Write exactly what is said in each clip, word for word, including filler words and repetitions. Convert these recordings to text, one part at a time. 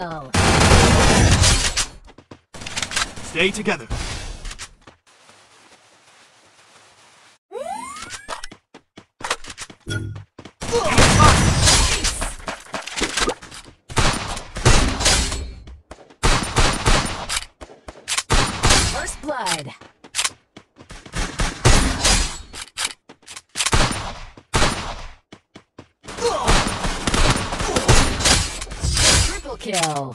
go. Stay together. First blood. Triple kill. Kill.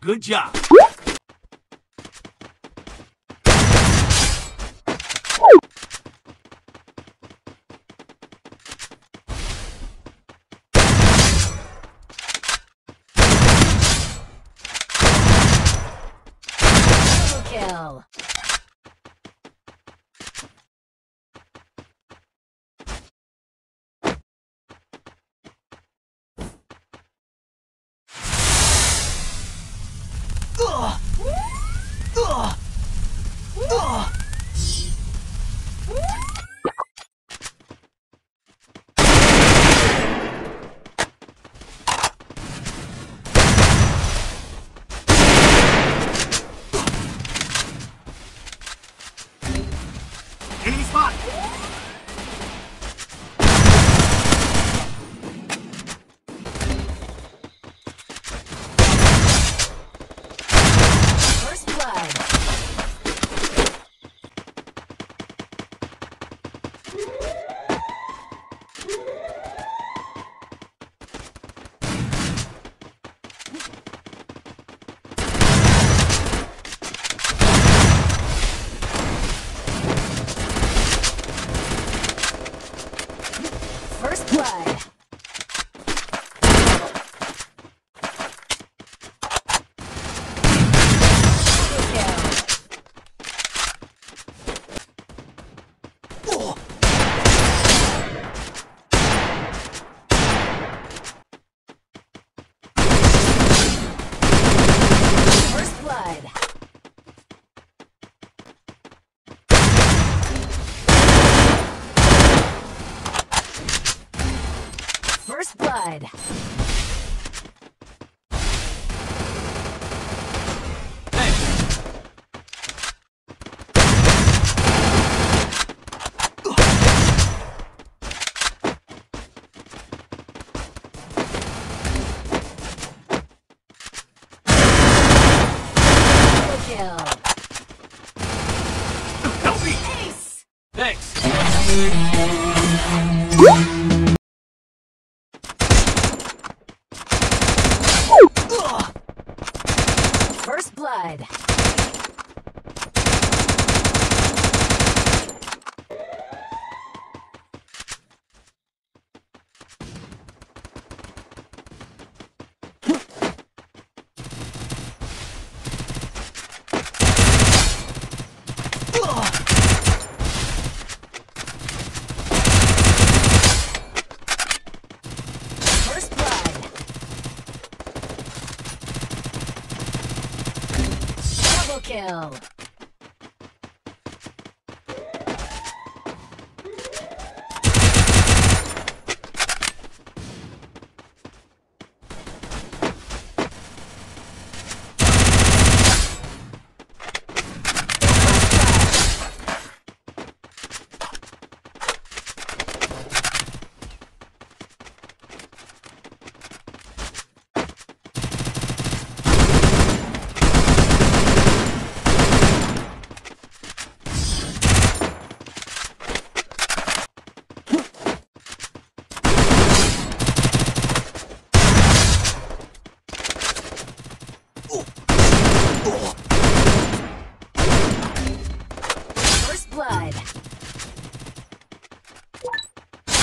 Good job. Kill. Enemy spot! First blood. First blood. Oh. First blood. First blood. Hey. Kill. Help me. Ace. Thanks. First blood. Kill.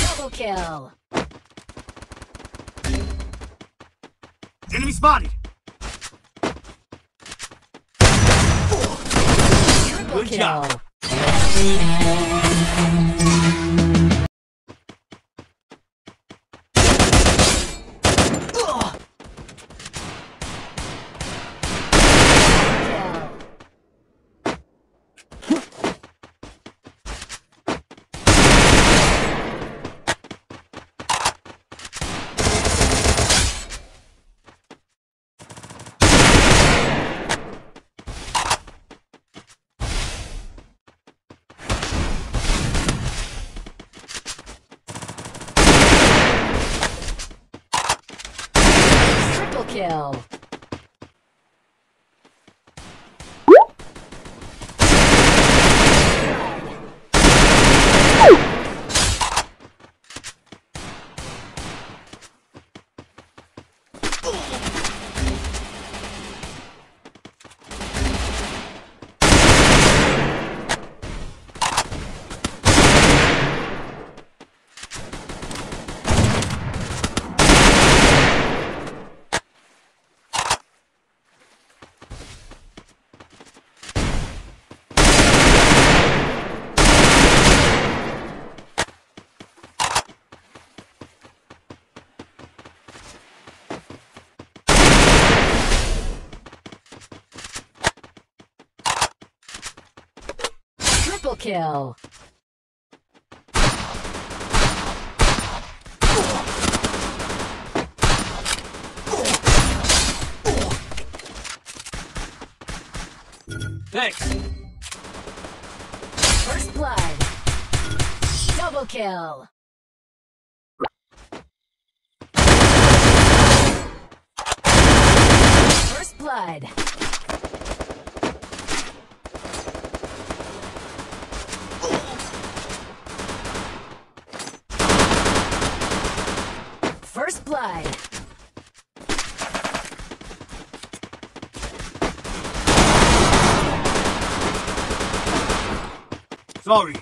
Double kill. Enemy spotted. Triple Good kill. Job. kill. Kill. Thanks. First blood. Double kill. First blood. First blood. Sorry.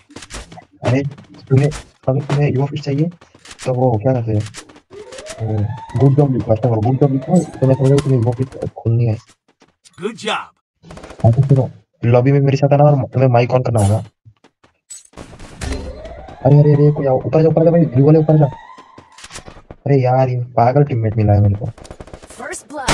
Hey, Spune, Spune, you want to say it? So, what are you? Good job, you got a good job. Good job. Lobby me, Miss Atanarm, and my container. I really want to go. अरे यार ये पागल teammate मिला है मेरे को। First blood.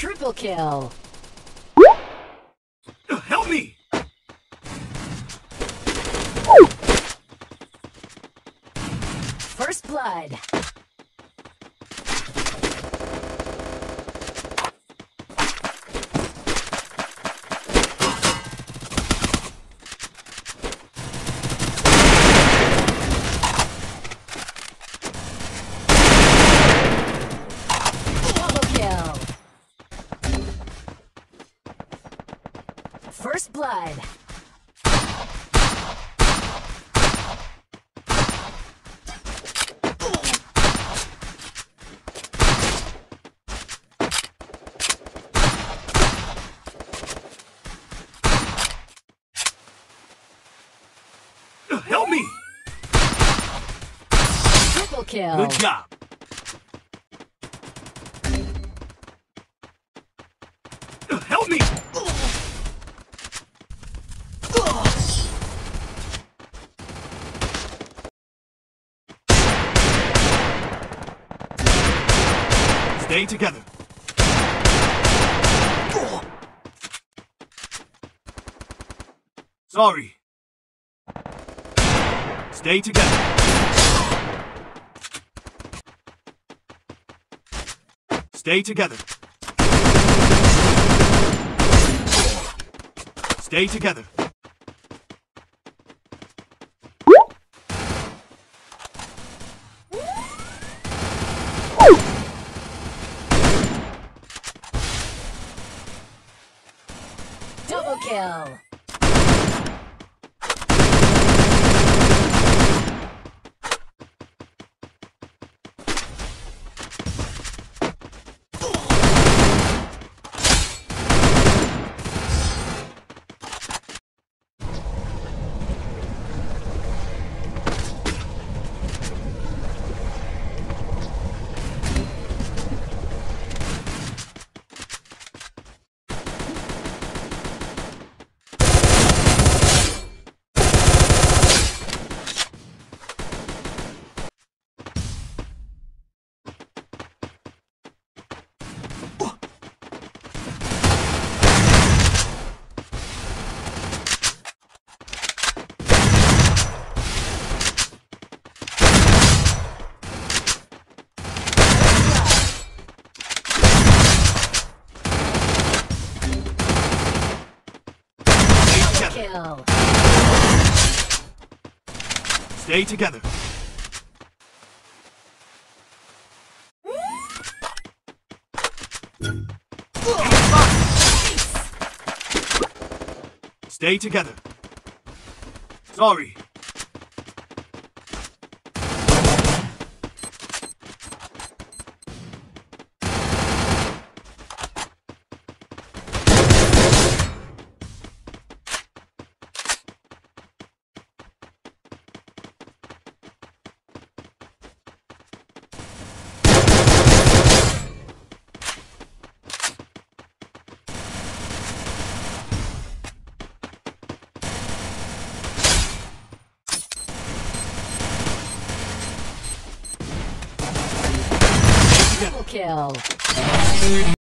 Triple kill. Help me. First blood. First blood. Help me. Triple kill. Good job. Help me. Stay together. Sorry. Stay together. Stay together. Stay together. Double kill. kill. Stay together. Stay together. Sorry. Kill.